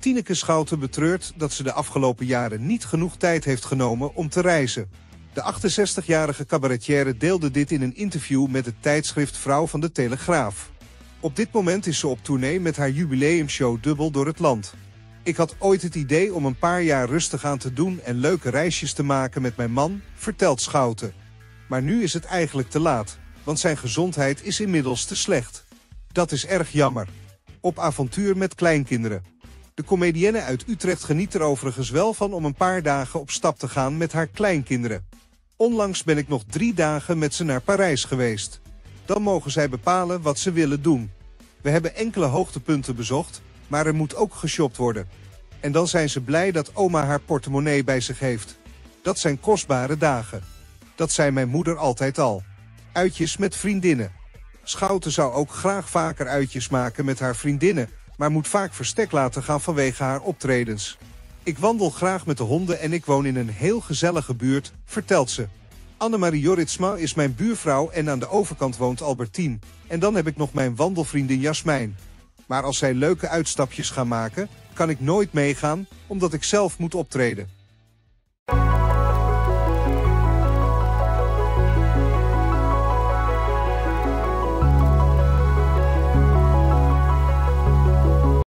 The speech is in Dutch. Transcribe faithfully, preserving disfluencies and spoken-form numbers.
Tineke Schouten betreurt dat ze de afgelopen jaren niet genoeg tijd heeft genomen om te reizen. De achtenzestigjarige cabaretière deelde dit in een interview met het tijdschrift Vrouw van de Telegraaf. Op dit moment is ze op tournee met haar jubileumshow Dubbel door het land. Ik had ooit het idee om een paar jaar rustig aan te doen en leuke reisjes te maken met mijn man, vertelt Schouten. Maar nu is het eigenlijk te laat, want zijn gezondheid is inmiddels te slecht. Dat is erg jammer. Op avontuur met kleinkinderen. De comedienne uit Utrecht geniet er overigens wel van om een paar dagen op stap te gaan met haar kleinkinderen. Onlangs ben ik nog drie dagen met ze naar Parijs geweest. Dan mogen zij bepalen wat ze willen doen. We hebben enkele hoogtepunten bezocht, maar er moet ook geshopt worden. En dan zijn ze blij dat oma haar portemonnee bij zich heeft. Dat zijn kostbare dagen. Dat zei mijn moeder altijd al. Uitjes met vriendinnen. Schouten zou ook graag vaker uitjes maken met haar vriendinnen, maar moet vaak verstek laten gaan vanwege haar optredens. Ik wandel graag met de honden en ik woon in een heel gezellige buurt, vertelt ze. Annemarie Jorritsma is mijn buurvrouw en aan de overkant woont Albertine. En dan heb ik nog mijn wandelvriendin Jasmijn. Maar als zij leuke uitstapjes gaan maken, kan ik nooit meegaan, omdat ik zelf moet optreden.